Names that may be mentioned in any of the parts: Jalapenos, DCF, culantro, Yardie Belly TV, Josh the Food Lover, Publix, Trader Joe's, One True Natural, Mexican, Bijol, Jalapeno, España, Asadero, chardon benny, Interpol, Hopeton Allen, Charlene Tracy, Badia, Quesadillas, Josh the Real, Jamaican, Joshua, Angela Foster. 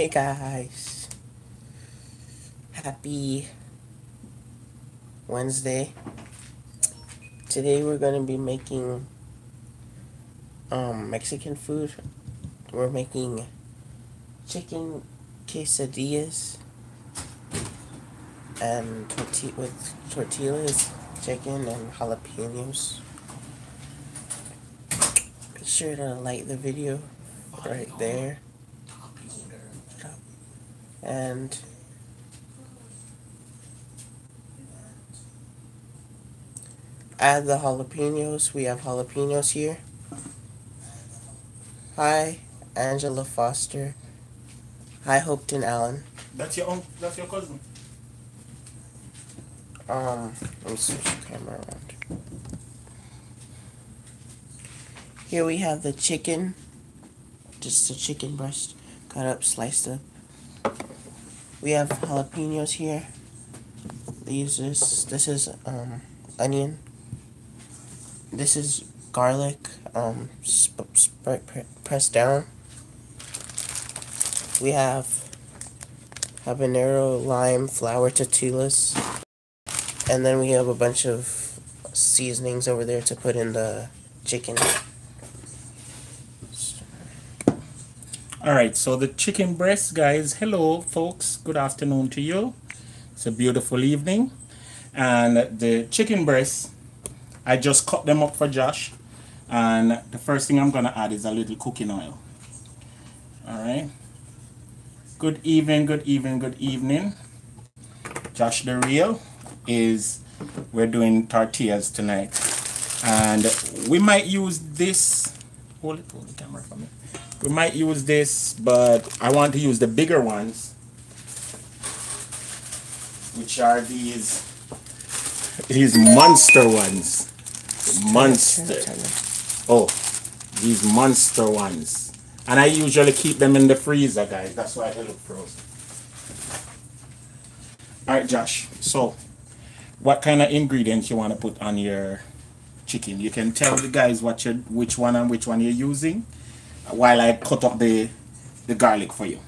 Hey guys, happy Wednesday. Today we're going to be making Mexican food. We're making chicken quesadillas and tortillas, chicken and jalapenos. Be sure to like the video right there. And add the jalapenos. We have jalapenos here. Hi, Angela Foster. Hi, Hopeton Allen. That's your cousin. Let me switch the camera around. Here we have the chicken. Just the chicken breast, cut up, sliced up. We have jalapenos here. This is onion. This is garlic, pressed down. We have habanero, lime, flour, tortillas. And then we have a bunch of seasonings over there to put in the chicken. Alright, so the chicken breast, guys. Hello, folks. Good afternoon to you. It's a beautiful evening. And the chicken breasts, I just cut them up for Josh. And the first thing I'm going to add is a little cooking oil. Alright. Good evening, good evening, good evening. Josh the Real is, we're doing tortillas tonight. And we might use this. Hold the camera for me. We might use this, but I want to use the bigger ones, which are these monster ones. These monster ones. And I usually keep them in the freezer, guys. That's why they look frozen. All right, Josh. So, what kind of ingredients you want to put on your chicken? You can tell the guys what which one you're using, while I cut up the garlic for you.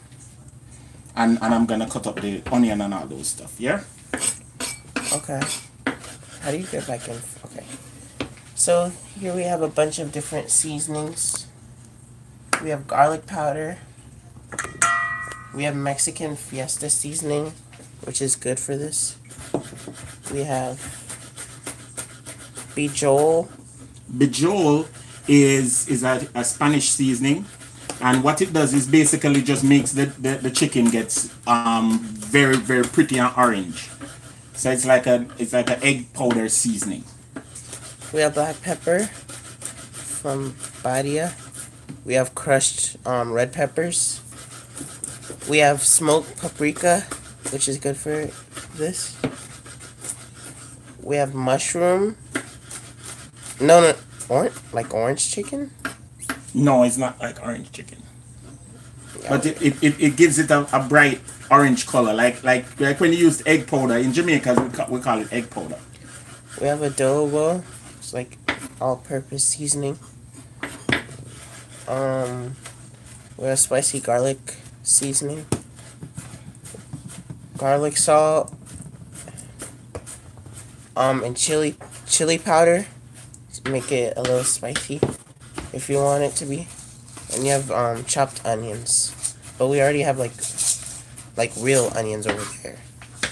And I'm gonna cut up the onion and all those stuff, yeah? Okay. How do you get back in? Okay. So here we have a bunch of different seasonings. We have garlic powder. We have Mexican Fiesta seasoning, which is good for this. We have Bijol. Bijol is a Spanish seasoning, and what it does is basically just makes the chicken gets very, very pretty and orange. So it's like an egg powder seasoning. We have black pepper from Badia. We have crushed red peppers. We have smoked paprika, which is good for this. We have mushroom. Orange chicken? No, it's not like orange chicken. Yeah, but it gives it a bright orange color, like when you use egg powder. In Jamaica, we call it egg powder. We have adobo. It's like all-purpose seasoning. We have spicy garlic seasoning. Garlic salt. And chili powder. Make it a little spicy if you want it to be. And you have chopped onions, but we already have like real onions over here,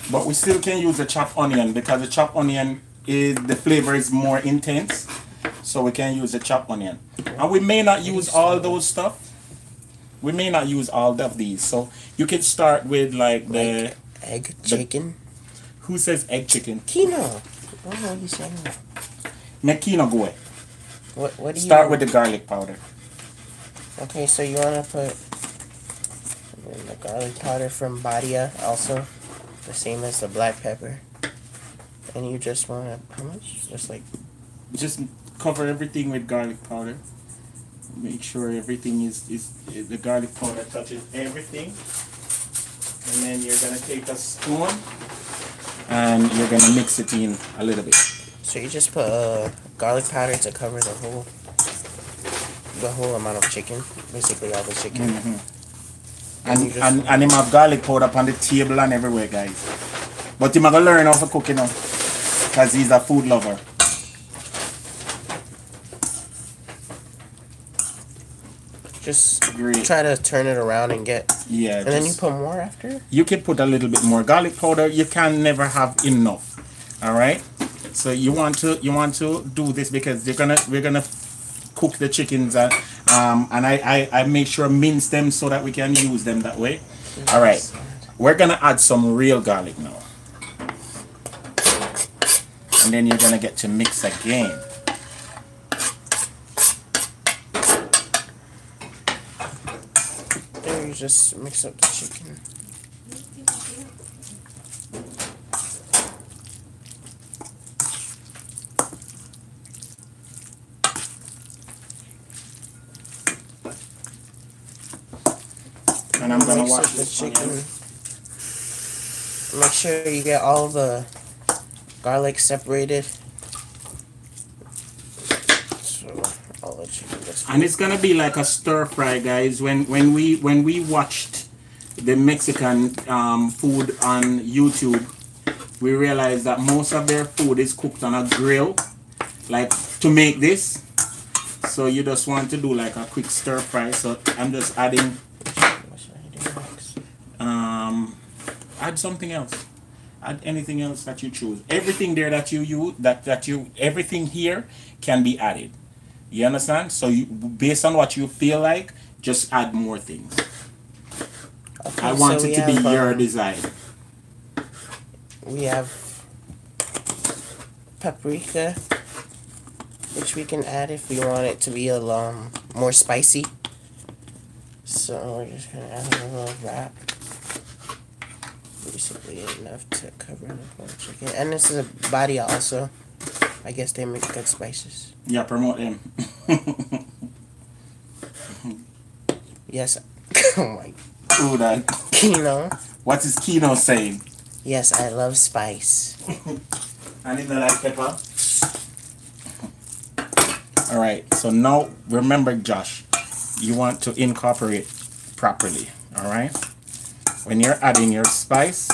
but we still can use the chopped onion because the chopped onion is the flavor is more intense, so we can use the chopped onion. And we may not use all those stuff, we may not use all of these, so you can start with like egg chicken. Who says egg chicken? Kino. What are you saying? Mekino goe. What do you start with the garlic powder? Okay, so you want to put in the garlic powder from Badia, also the same as the black pepper. And you just want to, how much? Just cover everything with garlic powder. Make sure everything is the garlic powder touches everything. And then you're going to take a spoon and you're going to mix it in a little bit. So you just put garlic powder to cover the whole amount of chicken, basically all the chicken. Mm-hmm. And him have garlic powder up on the table and everywhere, guys. But him have to learn how to cook, you know, because he's a food lover. Just great. Try to turn it around and get... Yeah. And then you put more after? You can put a little bit more garlic powder. You can never have enough. All right? So you want to do this because we're gonna cook the chickens and I make sure mince them so that we can use them that way. All right, we're gonna add some real garlic now, and then you're gonna get to mix again. There you just mix up the chicken. And I'm going to wash the chicken. Make sure you get all the garlic separated. So all the chicken gets and it's going to be like a stir fry, guys. When we watched the Mexican food on YouTube, we realized that most of their food is cooked on a grill, like to make this. So you just want to do like a quick stir fry. So I'm just adding... add something else. Add anything else that you choose. Everything there that you use, everything here can be added. You understand? So you, based on what you feel like, just add more things. Okay, I want it to be your design. We have paprika, which we can add if we want it to be a little more spicy. So we're just gonna add a little wrap. Basically enough to cover the whole chicken. And this is a Badia also. I guess they make good spices. Yeah, promote them. Yes. Oh my. Ooh, that. Kino. What is Kino saying? Yes, I love spice. I need that like pepper. All right. So now remember, Josh, you want to incorporate properly. All right. When you're adding your spice,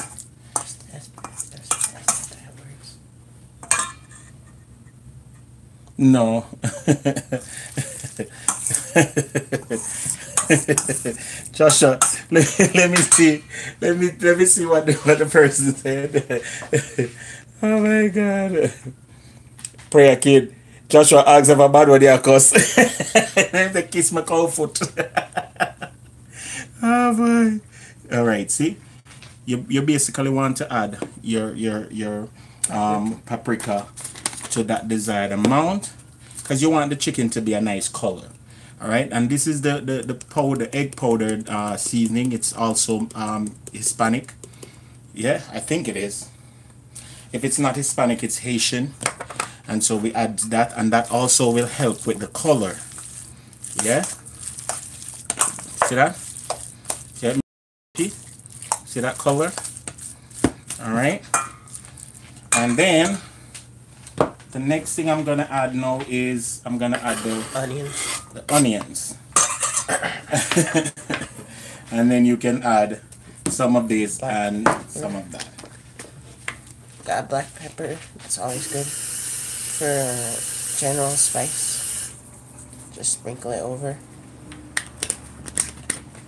no, Joshua, let me see what the person said. Oh my God, prayer kid. Joshua asks if a bad word they cuss. They kiss my cold foot. Oh boy. All right, see, you basically want to add your paprika to that desired amount because you want the chicken to be a nice color. All right, and this is the powder, egg powder seasoning. It's also Hispanic. Yeah, I think it is. If it's not Hispanic, it's Haitian, and so we add that, and that also will help with the color. Yeah, see that? See that color? All right, and then the next thing I'm gonna add now is I'm gonna add the onions. And then you can add some of these and some of that. Got black pepper. It's always good for general spice. Just sprinkle it over.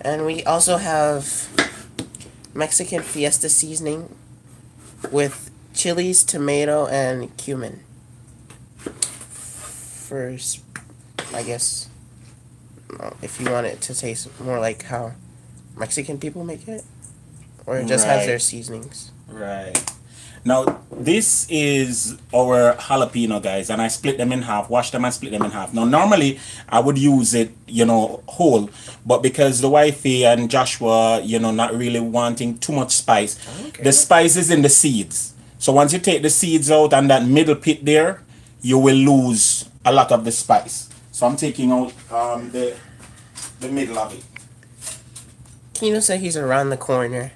And we also have Mexican Fiesta seasoning with chilies, tomato, and cumin. First, I guess, if you want it to taste more like how Mexican people make it, or it just has their seasonings. Right. Now, this is our jalapeno, guys, and I split them in half, washed them and split them in half. Now, normally, I would use it, you know, whole, but because the wifey and Joshua, you know, not really wanting too much spice, okay. The spice is in the seeds. So once you take the seeds out and that middle pit there, you will lose a lot of the spice. So I'm taking out the middle of it. Kino said he's around the corner.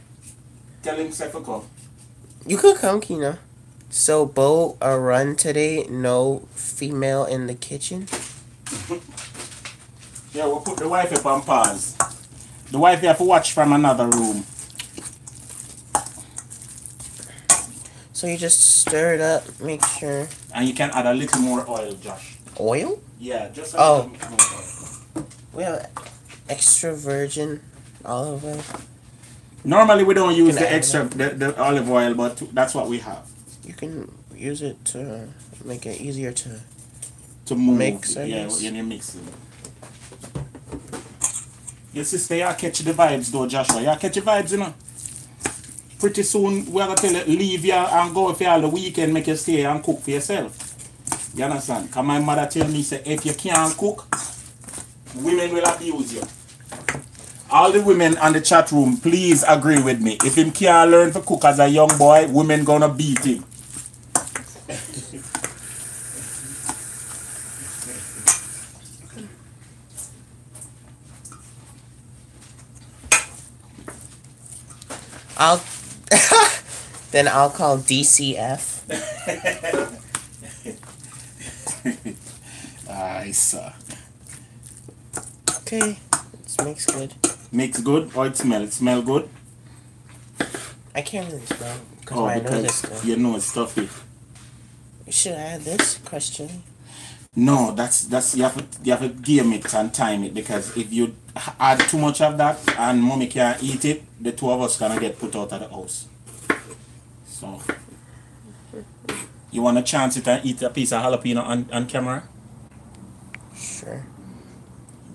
Tell him to come. You could come, Kina. So, Bo, a run today, no female in the kitchen? Yeah, we'll put the wife up on pause. The wife you have to watch from another room. So you just stir it up, make sure. And you can add a little more oil, Josh. Oil? Yeah, just a little more oil. We have extra virgin olive oil. Normally we don't use the extra the olive oil, but that's what we have. You can use it to make it easier to move. Mix, yeah, you need to mix it. Your sister, y'all catch the vibes though, Joshua. Y'all catch the vibes, you know? Pretty soon, we're going to tell you, leave here and go for all the weekend, make you stay and cook for yourself. You understand? Because my mother tell me, say, if you can't cook, women will abuse you. All the women on the chat room, please agree with me. If him can't learn to cook as a young boy, women going to beat him. I'll then I'll call DCF. Aye, sir. Okay, it makes good. Makes good or it smells? It smell good? I can't really smell because my nose is stuffy. Your nose is stuffy. Should I add this question? No, that's you have to game it and time it, because if you add too much of that and mommy can't eat it, the two of us gonna get put out of the house. So you wanna chance it and eat a piece of jalapeno on camera? Sure.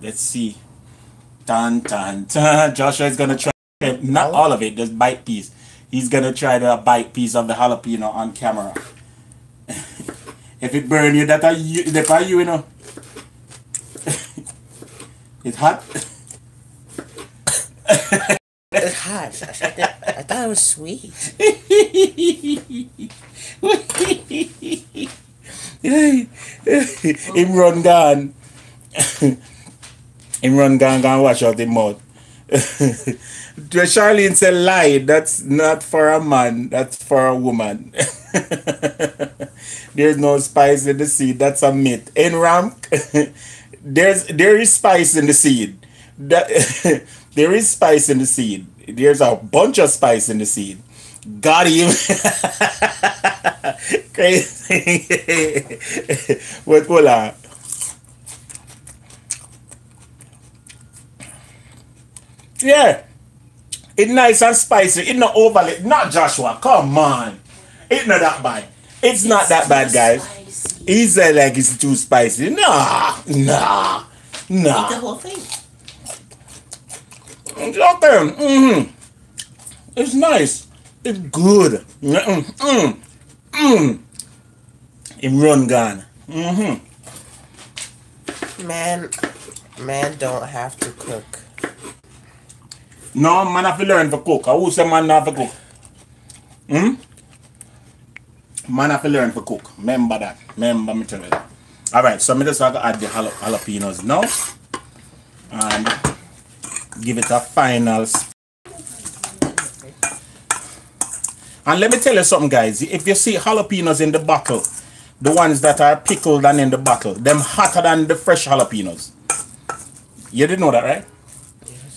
Let's see. Tan tan tan. Joshua is gonna try not all of it, just bite piece. He's gonna try the bite piece of the jalapeno on camera. If it burn you, that are you, you know. It's hot. It's hot. I thought it was sweet. Him run gone. Him run gone, gone wash out the mouth. Charlene said lie. That's not for a man. That's for a woman. There's no spice in the seed. That's a myth. In Ram, there is spice in the seed. That there is spice in the seed. There's a bunch of spice in the seed. Got him. Crazy. What will I? Yeah, it's nice and spicy. It's not overly. Not Joshua. Come on, it's not that bad. It's not that bad, guys. Spicy. He said like it's too spicy. Nah. Eat the whole thing. It's okay. It's nice. It's good. It run gone. Man, don't have to cook. No, man have to learn to cook. Who say man have to cook? Man have to learn to cook. Remember that. Remember me tell you that. Alright, so I just have to add the jalapenos now. And give it a final spin. And let me tell you something, guys. If you see jalapenos in the bottle, the ones that are pickled and in the bottle, them hotter than the fresh jalapenos. You didn't know that, right?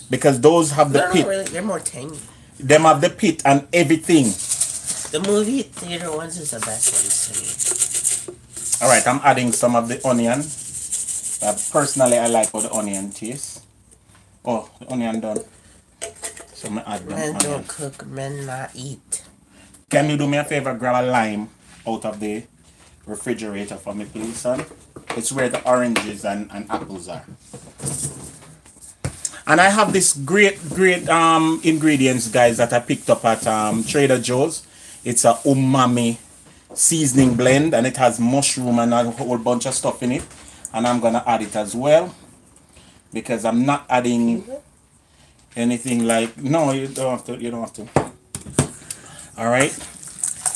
Because those have the pit. Really, they're more tangy. Them have the pit and everything. The movie theater ones is the best ones to me. Alright, I'm adding some of the onion. Personally, I like how the onion tastes. Oh, the onion done. So I'm going to add them. Men don't cook, men not eat. Can you do me a favor? Grab a lime out of the refrigerator for me, please, son? It's where the oranges and apples are. And I have this great ingredients, guys, that I picked up at Trader Joe's. It's a umami seasoning blend, and it has mushroom and a whole bunch of stuff in it. And I'm going to add it as well, because I'm not adding anything like... No, you don't have to. All right?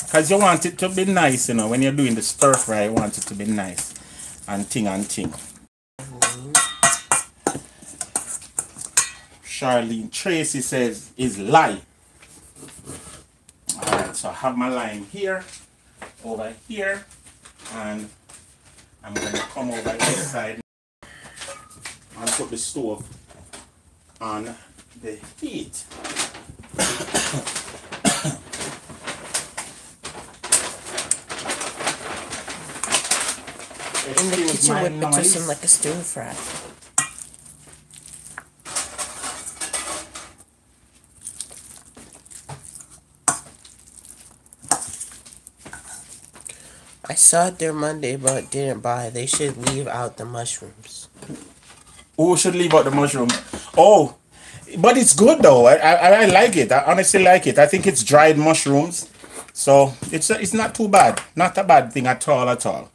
Because you want it to be nice, you know. When you're doing the stir-fry, you want it to be nice and ting. Charlene Tracy says is lime. Alright, so I have my lime here, over here, and I'm going to come over this side and put the stove on the heat. In the kitchen would be just like a stir fry. I saw it there Monday but didn't buy. They should leave out the mushrooms. Who should leave out the mushroom? Oh, but it's good though. I like it. I honestly like it. I think it's dried mushrooms, so it's not too bad. Not a bad thing at all. At all.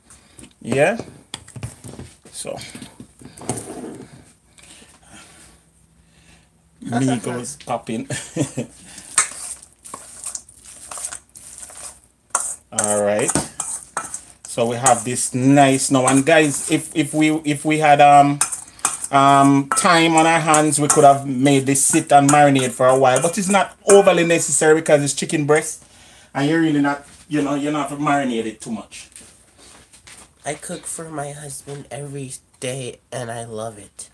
Yeah. So me goes popping. All right. So we have this nice now, and guys, if we had time on our hands, we could have made this sit and marinate for a while, but it's not overly necessary because it's chicken breast and you're really not, you know, you're not marinated too much. I cook for my husband every day and I love it.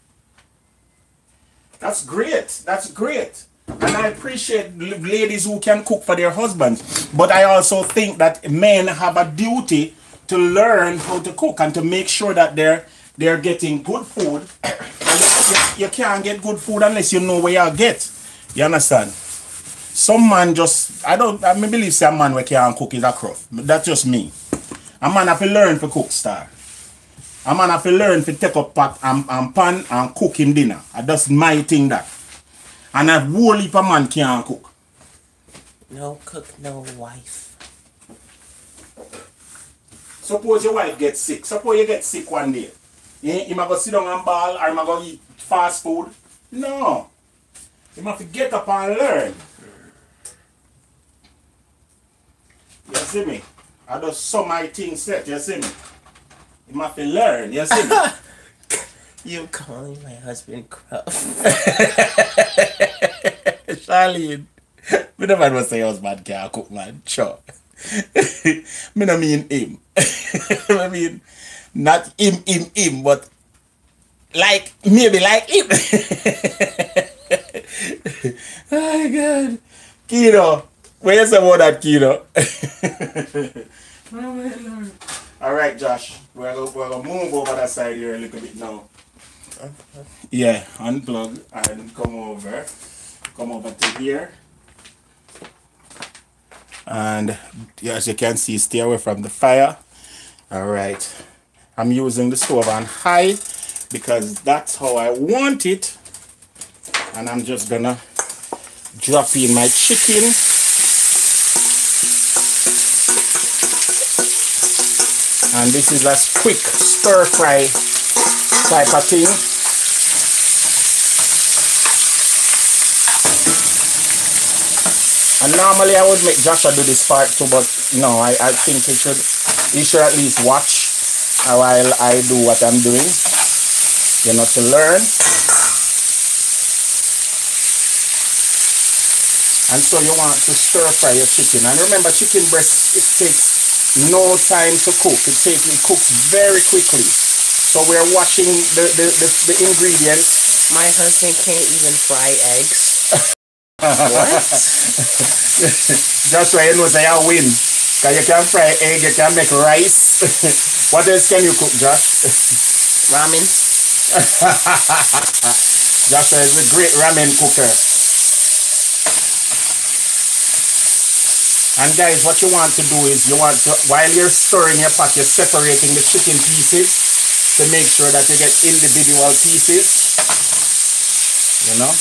That's great. That's great. And I appreciate ladies who can cook for their husbands. But I also think that men have a duty to learn how to cook and to make sure that they're getting good food. You can't get good food unless you know where you'll get. You understand? Some man just, I believe some man where can't cook is a cruff. That's just me. A man have to learn to cook, star. A man have to learn to take up pot and pan and cook him dinner. That's my thing, that. And a whole heap of man can't cook. No cook, no wife. Suppose your wife gets sick. Suppose you get sick one day. You might go sit down and ball or you might go eat fast food. No. You have to get up and learn. You see me? I just saw my thing set, you see me? You must learn, you see me? You calling my husband crap. Charlene, I don't mind what say husband can't cook, man. Sure. I don't mean him. I mean, not him, but like, maybe like him. Oh, my God. Kiddo. Where's about that keto? Alright, Josh. We're gonna move over that side here a little bit now. Yeah, unplug and come over. Come over to here. And yeah, as you can see, stay away from the fire. Alright. I'm using the stove on high because that's how I want it. And I'm just gonna drop in my chicken. And this is a quick stir fry type of thing. And normally I would make Joshua do this part too, but no, I think he should at least watch while I do what I'm doing. You know, to learn. And so you want to stir fry your chicken. And remember, chicken breast, it takes no time to cook. It cooks very quickly. So we're watching the ingredients. My husband can't even fry eggs. What? Joshua, you know I win. Because you can fry egg, you can make rice. What else can you cook, Josh? Ramen. Joshua is a great ramen cooker. And guys, what you want to do is you want to, while you're stirring your pot, you're separating the chicken pieces to make sure that you get individual pieces. You know?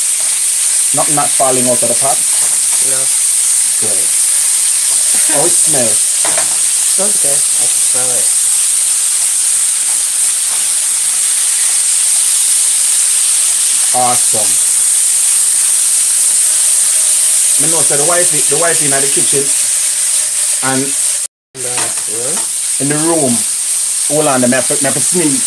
Not falling out of the pot. No. Great. Oh, it smells. Smells good. I can smell it. Awesome. You know, so the wife in the kitchen and in the room, hold on, I have to sneeze.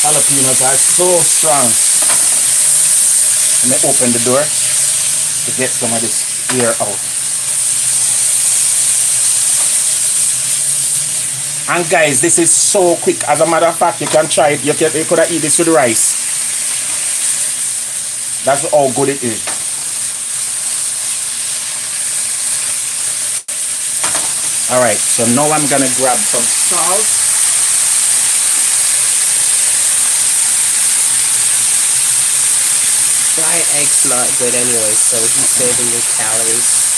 Jalapenos are so strong. Let me open the door to get some of this air out. And guys, this is so quick. As a matter of fact, you can try it. You could have eaten this with rice. That's how good it is. Alright, so now I'm going to grab some salt. Fried egg's not good anyway, so he's saving your calories.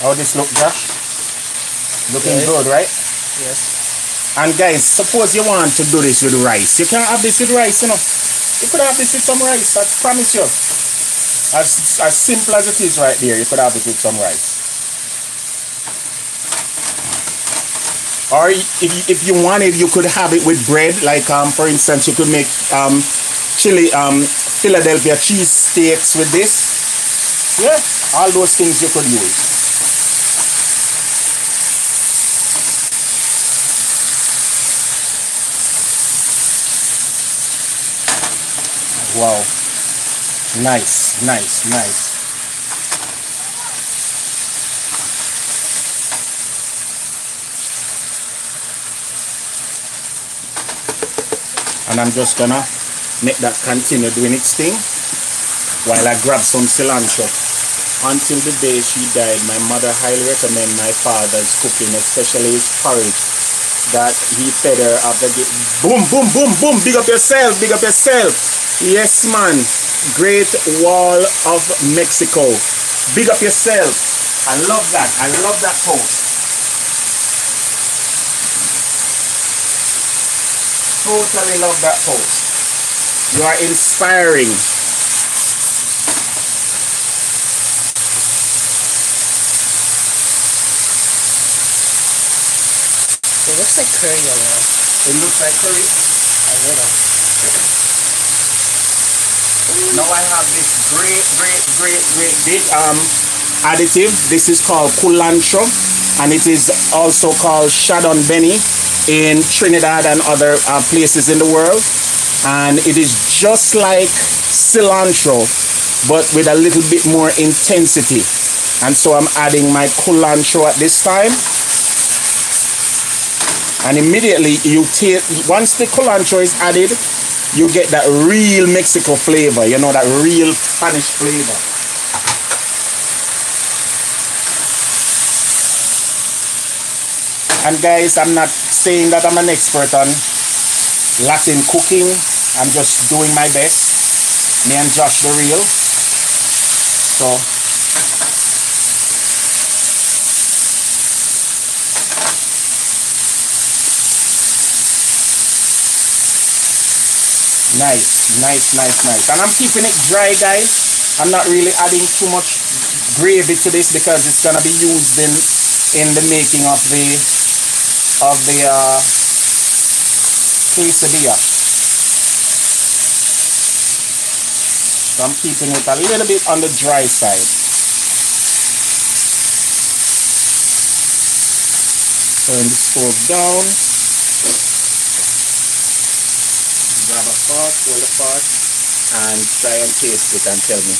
How this look, Josh? Looking good, right? Yes. And guys, suppose you want to do this with rice. You can't have this with rice, you know. You could have this with some rice, I promise you. As simple as it is right there, you could have it with some rice. Or if you wanted, you could have it with bread. Like for instance, you could make chili Philadelphia cheese steaks with this. Yeah, all those things you could use. Wow, nice, nice, nice. And I'm just gonna make that continue doing its thing while I grab some cilantro. Until the day she died, my mother highly recommended my father's cooking, especially his porridge that he fed her after getting. Boom, boom, boom, boom. Big up yourself, big up yourself. Yes, man. Great Wall of Mexico. Big up yourself. I love that. I love that post. Totally love that post. You are inspiring. It looks like curry a little. It looks like curry? A little. Now I have this great big additive. This is called culantro, and it is also called chardon benny in Trinidad and other places in the world, and it is just like cilantro but with a little bit more intensity. And so I'm adding my culantro at this time, and immediately you take, once the culantro is added, you get that real Mexico flavor, you know, that real Spanish flavor. And guys, I'm not saying that I'm an expert on Latin cooking. I'm just doing my best. Me and Josh the Real. So nice, nice, nice, nice. And I'm keeping it dry, guys. I'm not really adding too much gravy to this because it's gonna be used in the making of the quesadilla. So I'm keeping it a little bit on the dry side. Turn the stove down. Grab a fork, hold a fork, and try and taste it and tell me.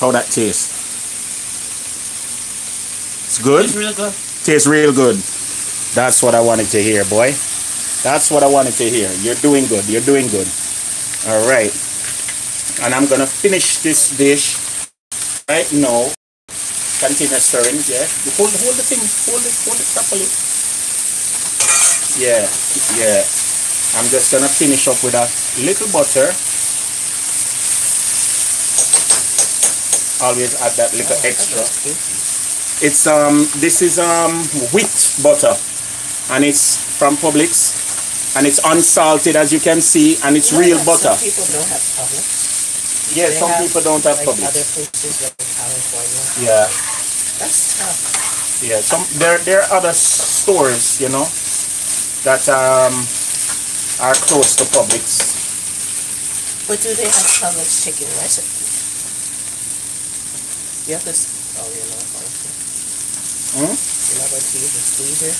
How that tastes. It's good? Tastes real good. Tastes real good. That's what I wanted to hear, boy. That's what I wanted to hear. You're doing good. You're doing good. All right. And I'm going to finish this dish right now. Continue stirring, yeah. Hold the thing. Hold it properly. Yeah, yeah. I'm just going to finish up with a little butter. Always add that little extra. It's this is wheat butter, and it's from Publix, and it's unsalted, as you can see, and it's real butter. Some people don't have Publix. Yeah, some people don't have Publix. Other places like California. Yeah. That's tough. Yeah, there are other stores, you know, that are close to Publix. But do they have Publix chicken recipes? You have to. Oh, you're not. You're not going to use a squeezer?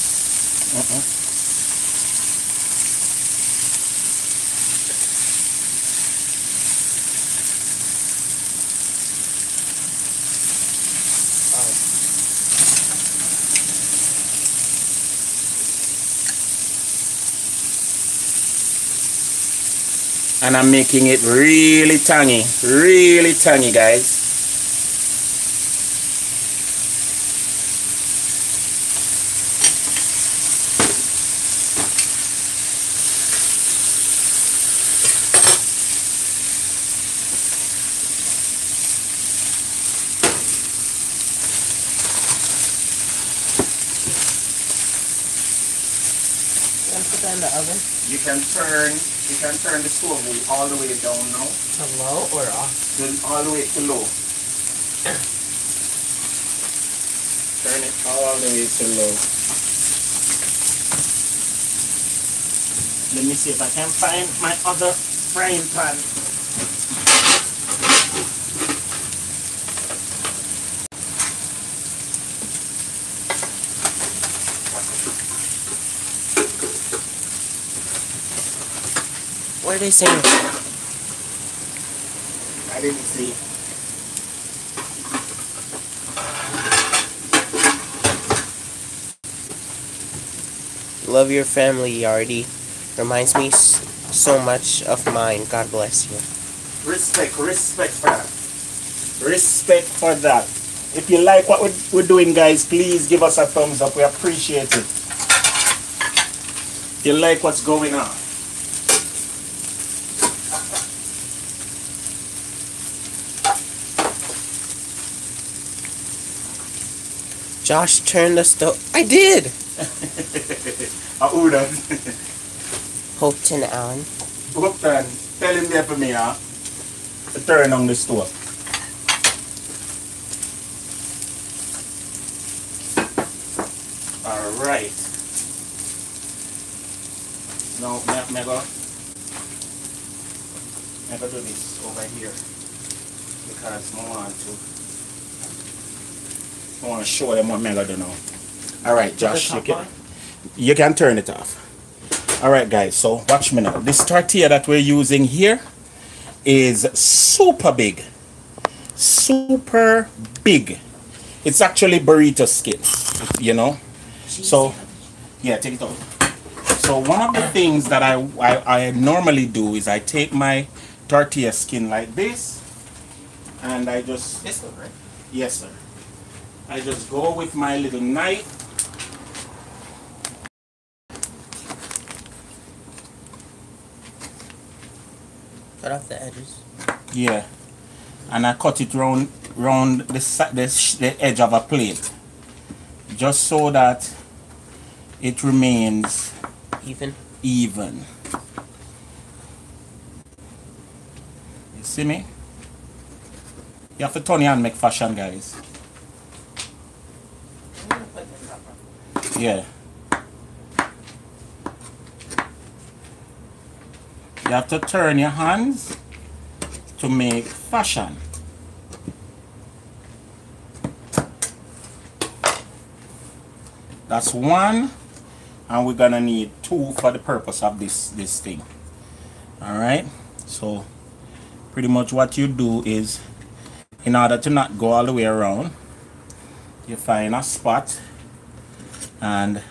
And I'm making it really tangy, guys. In the oven? You can turn the stove all the way down now. To low or off? All the way to low. Turn it all the way to low. Let me see if I can find my other frying pan. What are they saying? I didn't see it. Love your family, Yardie. Reminds me so much of mine. God bless you. Respect for that. Respect for that. If you like what we're doing, guys, please give us a thumbs up. We appreciate it. If you like what's going on. Josh turned the stove. I did! Hopeton Allen. Hopeton, tell him there for me, to turn on the stove. Alright. Now, I'm gonna do this over here. Because I want to. I want to show them what I'm going to do now. Alright, Josh, you can turn it off. Alright, guys, so watch me now. This tortilla that we're using here is super big. Super big. It's actually burrito skin, you know. So, yeah, take it off. So one of the things that I normally do is I take my tortilla skin like this. And I just... This one, right? Yes, sir. I just go with my little knife . Cut off the edges . Yeah and I cut it round the edge of a plate just so that it remains even . You see me . You have to turn your hand make fashion, guys . Yeah you have to turn your hands to make fashion . That's one and we're gonna need two for the purpose of this thing . All right so pretty much what you do is in order to not go all the way around you find a spot . And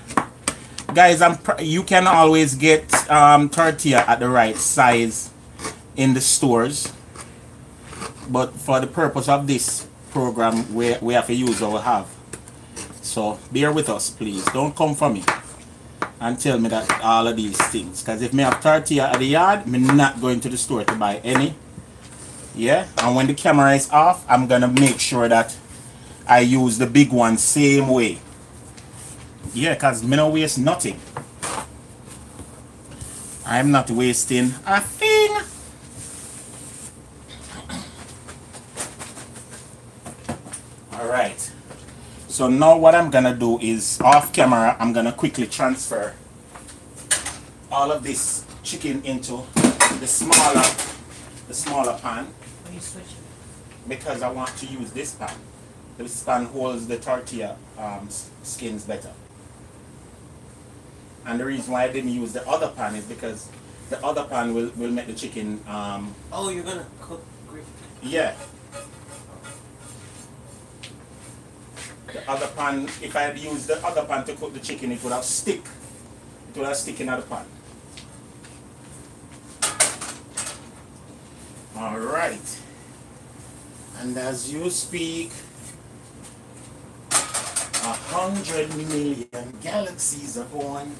guys, you can always get tortilla at the right size in the stores, but for the purpose of this program, we have to use what we have. So bear with us, please. Don't come for me and tell me that all of these things, because if me have tortilla at the yard, me not going to the store to buy any. Yeah, and when the camera is off, I'm gonna make sure that I use the big one same way. Yeah, because me no waste nothing. I'm not wasting a thing. Alright. So now what I'm going to do is, off camera, I'm going to quickly transfer all of this chicken into the smaller pan. Why are you switching? Because I want to use this pan. The span holds the tortilla skins better. And the reason why I didn't use the other pan is because the other pan will make the chicken. Oh, you're gonna cook gravy? Yeah. The other pan, if I had used the other pan to cook the chicken, it would have stick. It would have stick in the pan. All right. And as you speak, 100 million galaxies are born.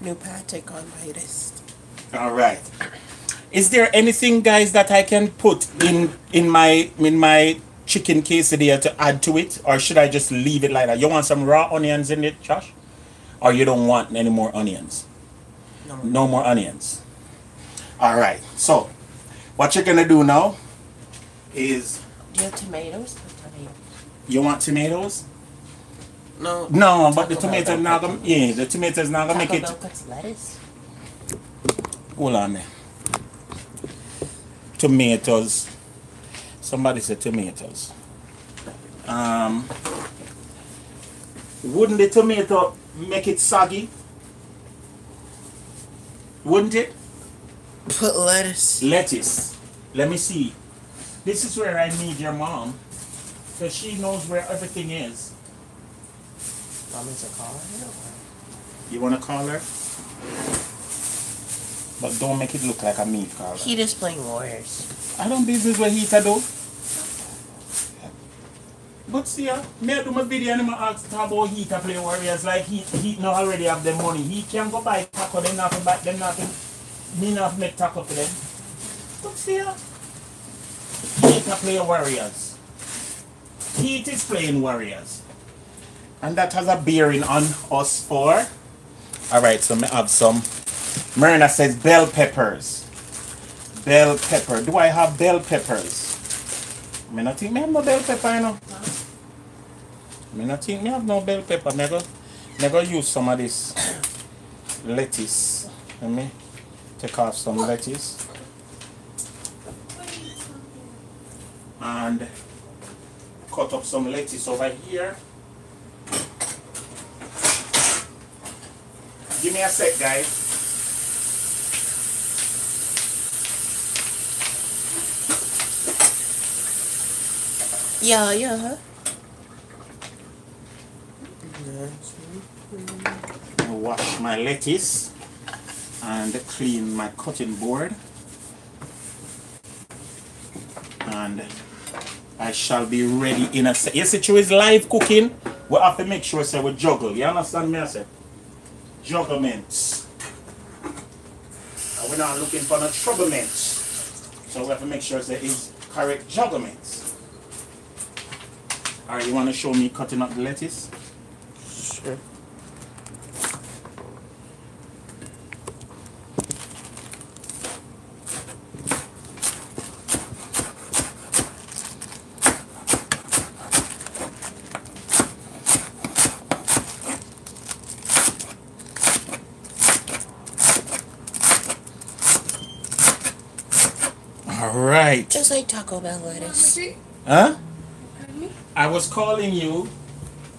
New Patrick on my list. All right. Is there anything, guys, that I can put in my chicken quesadilla to add to it, or should I just leave it like that? You want some raw onions in it, Josh, or you don't want any more onions? No more onions. All right. So, what you're gonna do now is. Do you have tomatoes? Or tomatoes? You want tomatoes? No. No, but the tomato not gonna. Yeah, the tomato is not gonna make it. Lettuce. Hold on there. Tomatoes. Somebody said tomatoes. Wouldn't the tomato make it soggy? Wouldn't it? Put lettuce. Lettuce. Let me see. This is where I need your mom, because she knows where everything is. Want me to call her? You want to call her? But don't make it look like a meat caller. He just playing lawyers. I don't business where he to do. But see, I do my video and I ask about he to play warriors. Like he now already have the money. He can go buy taco, then nothing back, then nothing. Me not make taco for them. But see, he to play warriors. He is playing warriors. And that has a bearing on us for. Alright, so I have some. Myrna says bell peppers. Bell pepper. Do I have bell peppers? I don't think I have no bell pepper, you know. I don't think I have no bell pepper. I'm going to use some of this lettuce. Let me take off some lettuce. And cut up some lettuce over here. Give me a sec, guys. Yeah. I wash my lettuce and clean my cutting board, and I shall be ready in a sec. Yes, it is live cooking. We have to make sure so we juggle. You understand me? I said jugglements. We're not looking for no troublements, so we have to make sure there is correct jugglements. Alright, you want to show me cutting up the lettuce? Sure. Alright. Just like Taco Bell lettuce. Huh? I was calling you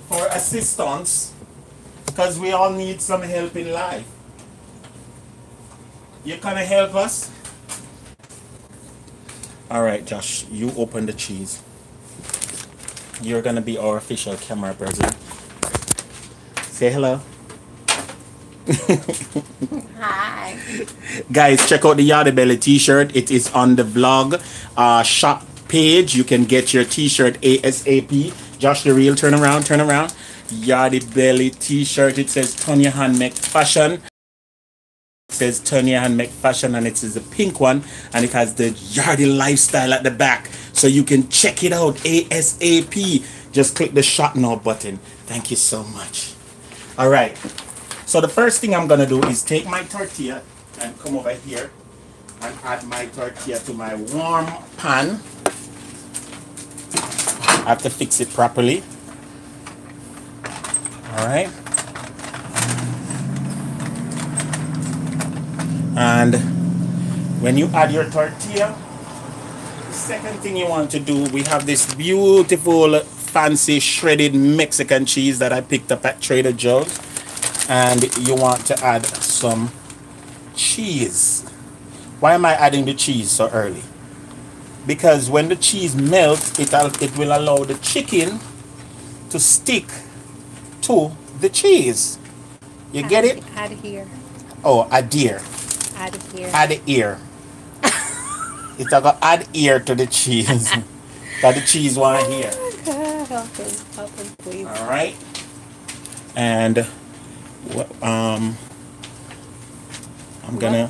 for assistance because we all need some help in life. You gonna help us? All right, Josh, you open the cheese. You're gonna be our official camera person. Say hello. Hi. Guys, check out the Yardie Belly t-shirt. It is on the vlog shop page. You can get your t-shirt ASAP. Josh the Real, turn around. Yardie Belly t-shirt. It says turn your hand make fashion. It says turn your hand make fashion, and it is a pink one, and it has the Yardie lifestyle at the back. So you can check it out ASAP. Just click the shop now button. Thank you so much. All right. So the first thing I'm gonna do is take my tortilla and come over here and add my tortilla to my warm pan. I have to fix it properly. All right. And when you add your tortilla, The second thing you want to do, we have this beautiful fancy shredded Mexican cheese that I picked up at Trader Joe's, and you want to add some cheese. Why am I adding the cheese so early? Because when the cheese melts, it will allow the chicken to stick to the cheese. You get it? Add here. Oh, add here. Add here. Add here. It's like a add ear to the cheese. Got the cheese one here. Help him, please. All right. And I'm gonna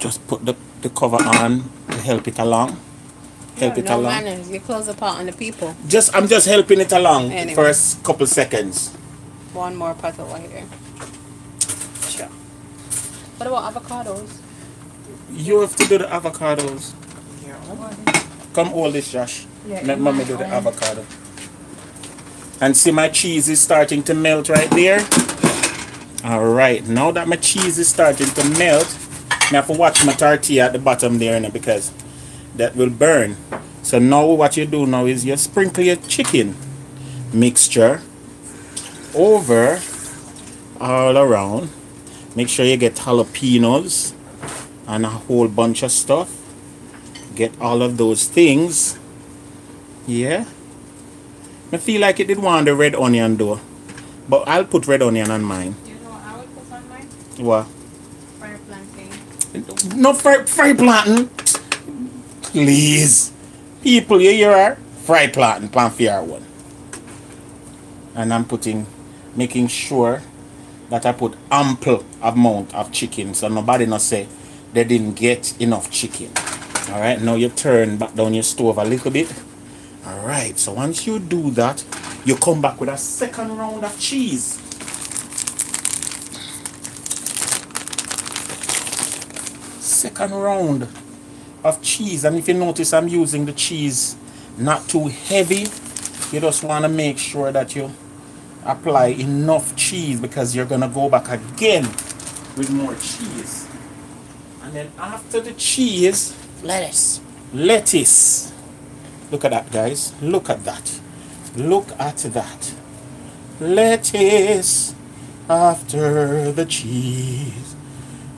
just put the cover on to help it along. Help it along. No manners. You're close apart on the people. I'm just helping it along anyway. For a couple seconds. One more puzzle right here. Sure. What about avocados? You have to do the avocados. Yeah. Come hold this, Josh. Yeah, let mommy do the avocado. And see, my cheese is starting to melt right there. Alright, now that my cheese is starting to melt, I have to watch my tortilla at the bottom there, because that will burn. So now what you do now is you sprinkle your chicken mixture over all around. Make sure you get jalapenos and a whole bunch of stuff. Get all of those things. Yeah, I feel like it did want the red onion though, but I'll put red onion on mine. You know what I would put on mine? What? Fire plantain. No, fry plantain, please. People, you hear? Fry plantain, panfiar one. And I'm making sure that I put ample amount of chicken, so nobody not say they didn't get enough chicken. All right, now you turn back down your stove a little bit. All right, so once you do that, you come back with a second round of cheese. Second round of cheese, and if you notice, I'm using the cheese not too heavy. You just want to make sure that you apply enough cheese, because you're going to go back again with more cheese. And then after the cheese, lettuce. Look at that, guys. Look at that. Look at that. Lettuce after the cheese.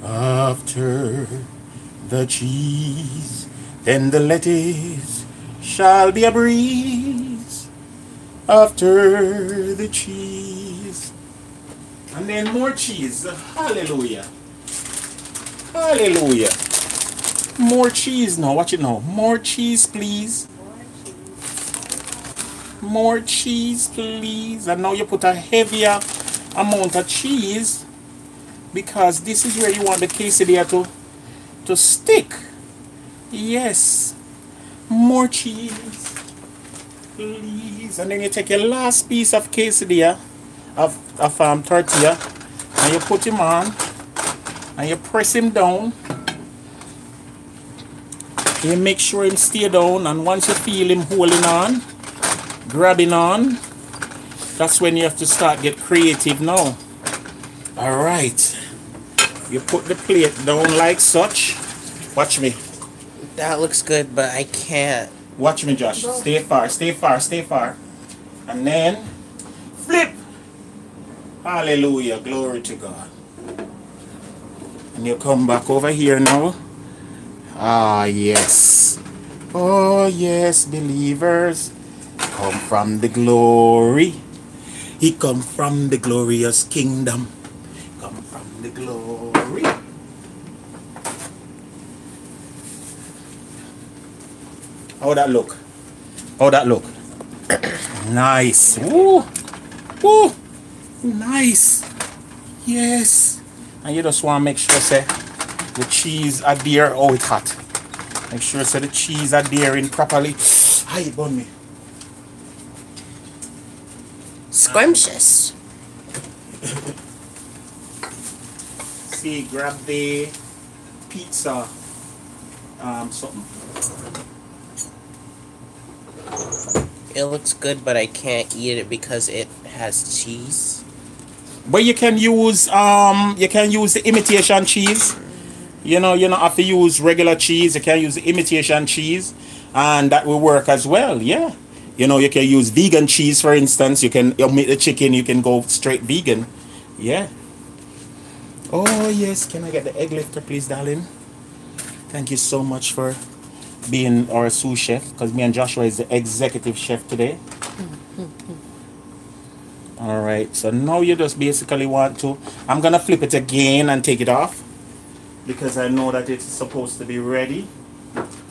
After the cheese, then the lettuce shall be a breeze. After the cheese, and then more cheese. Hallelujah. Hallelujah. More cheese now. Watch it now. More cheese, please. More cheese, please. And now you put a heavier amount of cheese, because this is where you want the quesadilla to stick. Yes. More cheese, please. And then you take your last piece of quesadilla, of tortilla, and you put him on. And you press him down. You make sure him stay down, and once you feel him holding on, grabbing on, that's when you have to start get creative now. Alright. You put the plate down like such. Watch me. That looks good, but I can't. Watch me, Josh. Stay far, stay far, stay far. And then flip. Hallelujah. Glory to God. And you come back over here now. Ah, yes. Oh, yes, believers. Come from the glory. He come from the glorious kingdom. Come from the glory. How that look? How that look? Nice. Woo. Woo. Nice. Yes. And you just want to make sure, say, the cheese adhere. Oh, it's hot. Make sure, say, the cheese adhering properly. Hi, burn me. Scrumptious. See, grab the pizza something. It looks good, but I can't eat it because it has cheese. But you can use the imitation cheese. You know, if you use regular cheese, you can use imitation cheese, and that will work as well. Yeah, you know, you can use vegan cheese, for instance. You can omit the chicken, you can go straight vegan. Yeah. Oh yes, can I get the egg lifter, please, darling? Thank you so much for being our sous chef, because me and Joshua is the executive chef today. All right, so now you just basically want to, I'm gonna flip it again and take it off, because I know that it's supposed to be ready.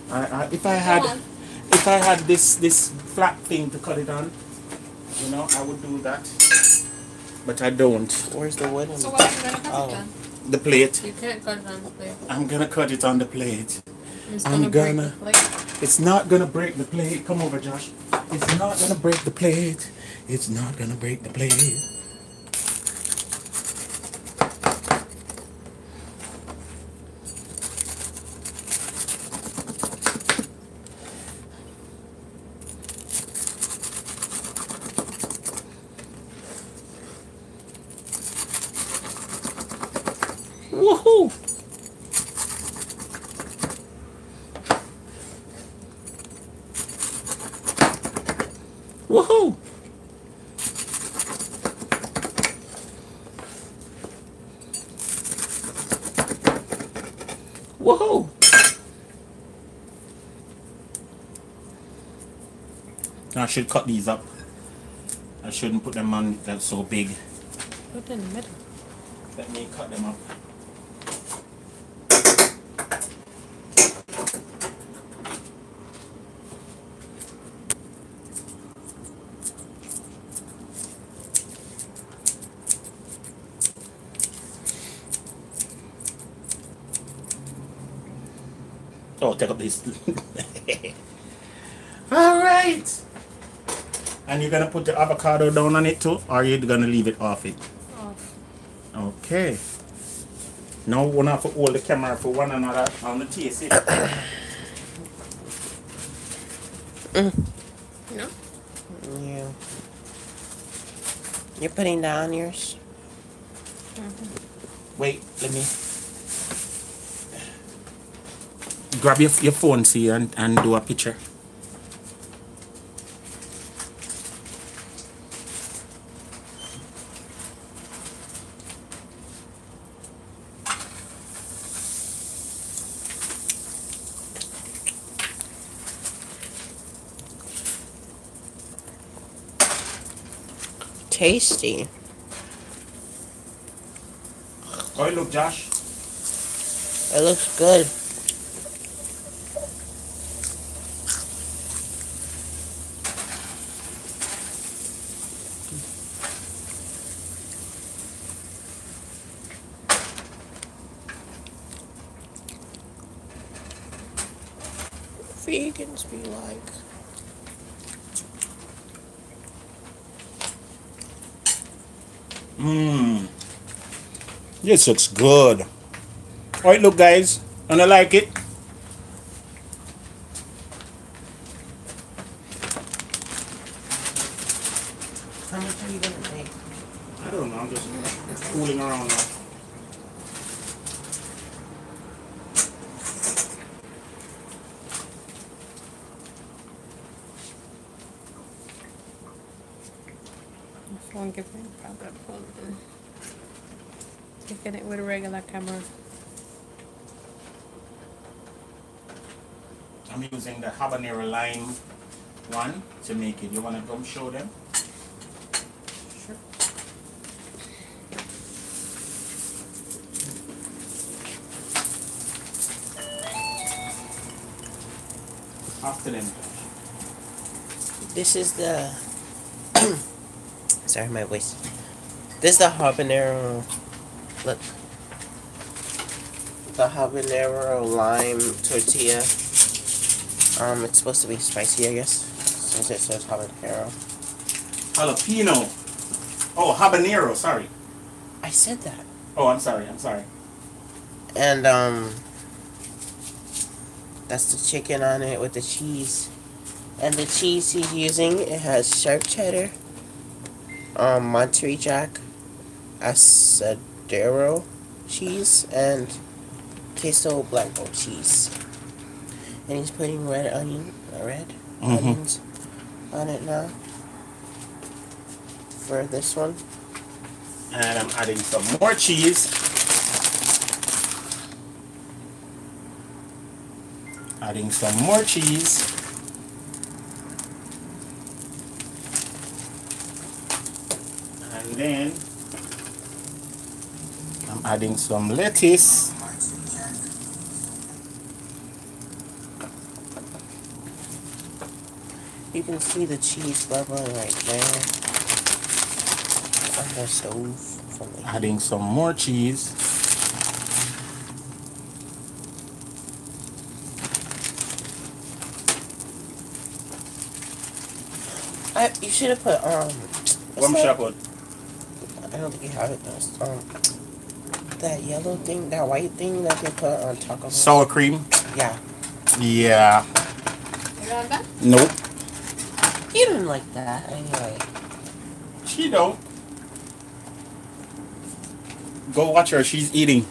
If I had this flat thing to cut it on, you know, I would do that, but I don't. Where's the wedding? So what are you gonna cut it on? The plate. You can't cut it on the plate. I'm gonna cut it on the plate. It's not gonna break the plate. Come over, Josh. It's not gonna break the plate. It's not gonna break the plate. Woohoo! Woohoo! Woohoo! I should cut these up. I shouldn't put them on that's so big. Put them in the middle. Let me cut them up. Oh, take up this. All right. And you're going to put the avocado down on it too, or you're going to leave it off it? Off. Okay. Now we're going to hold the camera for one another on the taste. No? Yeah. You're putting down yours? Mm-hmm. Wait, let me. Grab your phone, see, and do a picture. Tasty. Oh, look, Josh. It looks good. Vegans be like. This looks good. Alright, look, guys, and I like it. How much are you gonna make? I don't know. I'm just fooling around now. Won't give me a proper photo. Taking it with a regular camera. I'm using the habanero lime one to make it. You want to come show them? Sure. After them. This is the. Sorry, my voice. This is the habanero. Look. The habanero lime tortilla. It's supposed to be spicy, I guess, since it says habanero. Jalapeno. Oh, habanero, sorry. I said that. Oh, I'm sorry. And, that's the chicken on it with the cheese. And the cheese he's using, it has sharp cheddar, Monterey Jack, Asadero cheese, and queso black goat cheese. And he's putting onions on it now for this one. And I'm adding some more cheese. Adding some more cheese. And then I'm adding some lettuce. You can see the cheese bubbling right there on the stove. Adding some more cheese. You should have put what should I put? I don't think you have it. Though. That yellow thing, that white thing that they put on taco. Sour cream. Yeah. Yeah. You don't like that? Nope. You didn't like that anyway. She don't. Go watch her. She's eating.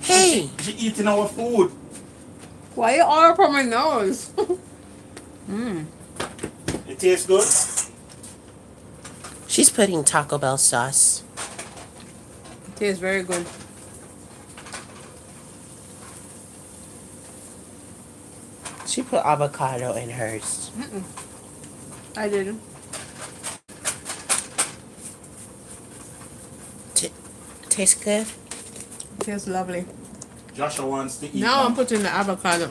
Hey. She eating our food. Why you all up on my nose? Mmm. It tastes good. She's putting Taco Bell sauce. It tastes very good. She put avocado in hers. Mm-mm. I didn't. Tastes good? It tastes lovely. Joshua wants to eat. Now I'm putting the avocado.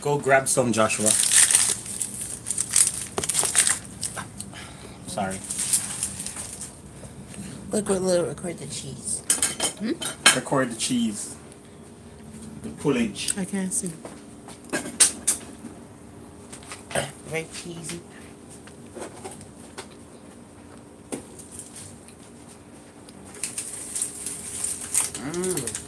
Go grab some, Joshua. Sorry. Look, we'll record the cheese. Hmm? Record the cheese. The pullage. I can't see. Very cheesy. Mmm.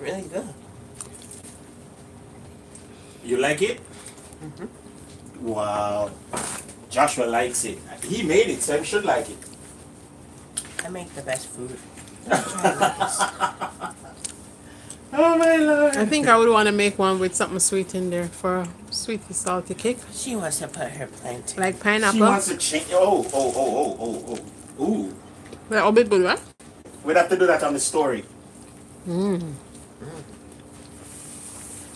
Really good. You like it? Mm-hmm. Wow. Joshua likes it. He made it, so he should like it. I make the best food. Oh my Lord. I think I would want to make one with something sweet in there for sweetie salty cake. She wants to put her plantain. Like pineapple. She wants to change. Oh. Ooh. That would be good, right? We'd have to do that on the story. Mmm.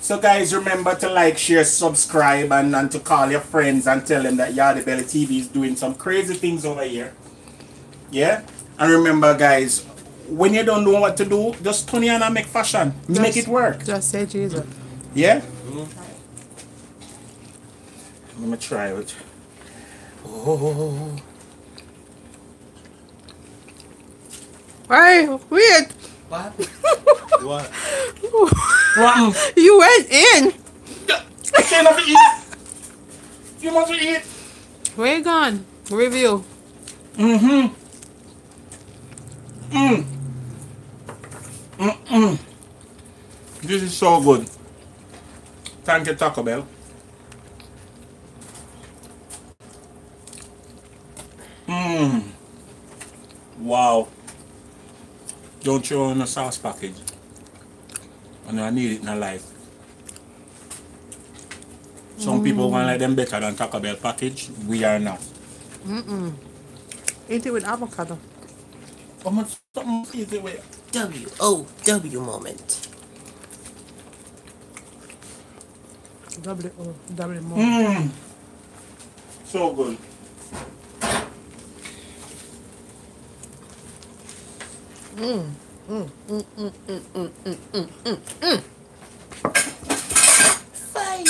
So guys, remember to like, share, subscribe, and to call your friends and tell them that Yardie Belly TV is doing some crazy things over here. Yeah? And remember guys, when you don't know what to do, just turn on and make fashion. Just make it work. Just say Jesus. Yeah? Mm-hmm. Let me try it. Oh. Hey, wait. What happened? What? What? You went in. I can't have to eat. You must eat. Where you gone? Review. Mm-hmm. Mm. Mm-mm. This is so good. Thank you, Taco Bell. Mmm. Wow. Don't you own a sauce package? And I need it in my life. Some people want like them better than Taco Bell package. We are not. Mm-mm. Eat it with avocado. How much is it with? W-O-W moment. W-O-W moment. Mm. So good. Fire.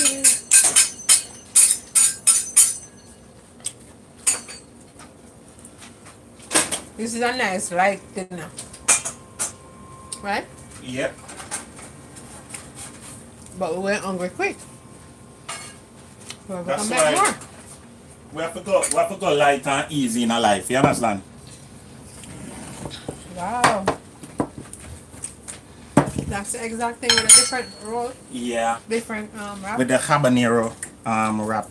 This is a nice light dinner, right? Yep. But we went hungry quick. We'll come back more. We have to go light and easy in our life. You understand? Wow. That's the exact thing with a different roll. Yeah. Different wrap. With the habanero wrap. I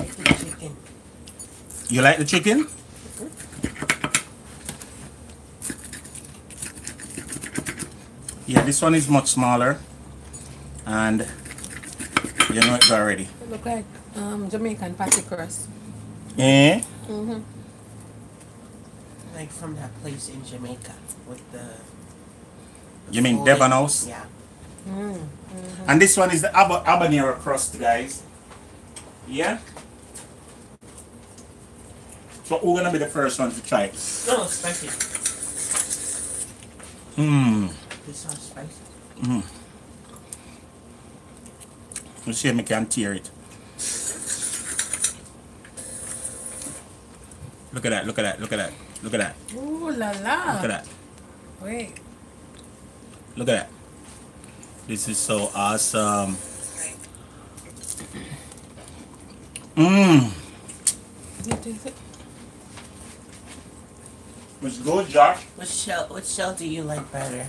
like the chicken. You like the chicken? Yeah, this one is much smaller, and you know it's already. It look like Jamaican patty crust. Eh? Mm-hmm. Like from that place in Jamaica with the... You mean Devon House? Yeah. Mm-hmm. And this one is the habanero crust, guys. Yeah? So we're gonna be the first one to try. No, spicy. Mmm. This one's spicy. Mm. Let's see if I can tear it. Look at that, look at that, look at that, look at that. Ooh la la. Look at that. Wait. Look at that. This is so awesome. Mmm. Let's go, Josh. Which shell do you like better?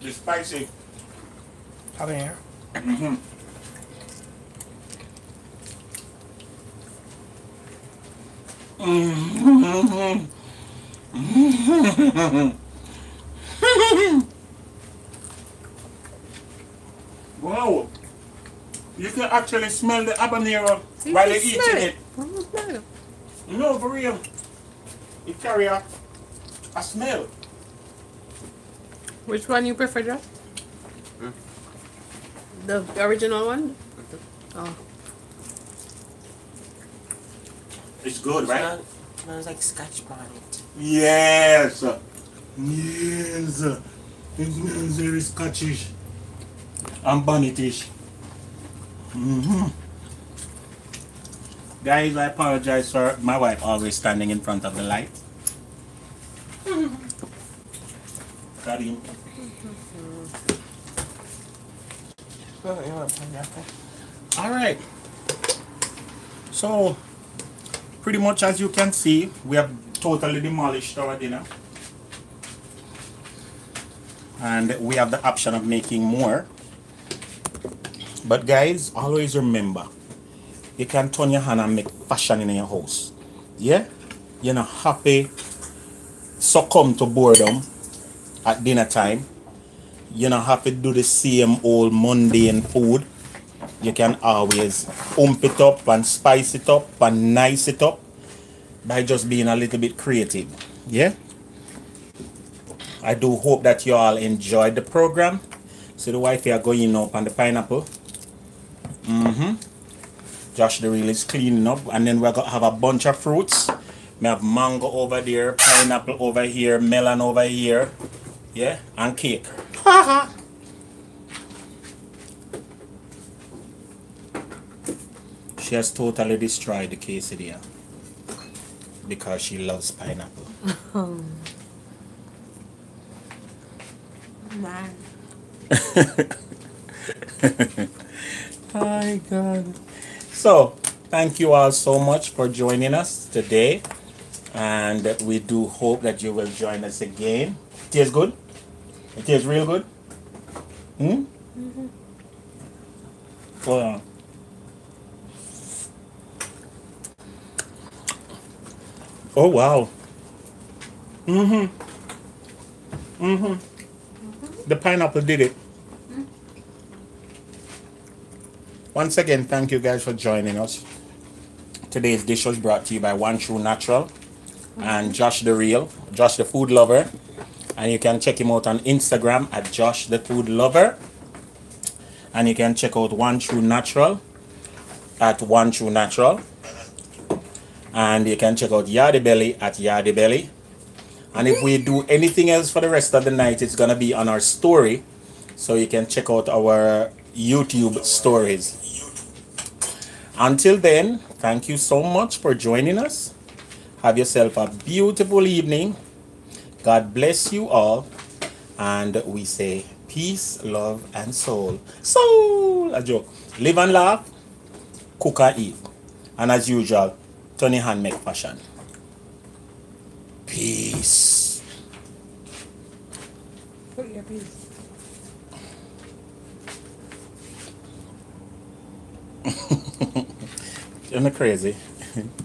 The spicy habanero. Mm-hmm. Wow, you can actually smell the habanero while you're eating it. No, for real, it carries a smell. Which one you prefer, Josh? Mm. The original one? Oh. It's good, right? It smells like Scotch bonnet. Yes! Yes! It smells very Scotchish and bonnetish. Mm-hmm. Guys, I apologize for my wife always standing in front of the light. Karim. All right, so pretty much as you can see, we have totally demolished our dinner, and we have the option of making more. But guys, always remember, you can turn your hand and make fashion in your house. Yeah, you're not happy, succumb to boredom at dinner time. You don't have to do the same old mundane food. You can always it up and spice it up and nice it up by just being a little bit creative. Yeah, I do hope that you all enjoyed the program. So the wife here going up on the pineapple. Mm-hmm. Josh the Real is cleaning up, and then we're gonna have a bunch of fruits. We have mango over there, pineapple over here, melon over here. Yeah, and cake. Haha. She has totally destroyed the quesadilla because she loves pineapple. Man. My God. So, thank you all so much for joining us today, and we do hope that you will join us again. Tastes good. It tastes real good. Hmm? Mm-hmm. Hold on. Oh, wow. Mm-hmm. Mm-hmm. Mm-hmm. The pineapple did it. Mm. Once again, thank you guys for joining us. Today's dish was brought to you by One True Natural and Josh the Real, Josh the Food Lover. And you can check him out on Instagram at Josh the Food Lover. And you can check out One True Natural at One True Natural. And you can check out Yardie Belly at Yardie Belly. And if we do anything else for the rest of the night, it's going to be on our story. So you can check out our YouTube stories. Until then, thank you so much for joining us. Have yourself a beautiful evening. God bless you all, And we say peace, love, and soul. Soul! A joke. Live and laugh, cook and eat. And as usual, Tony Hand make fashion. Peace. Put your peace. Isn't it crazy?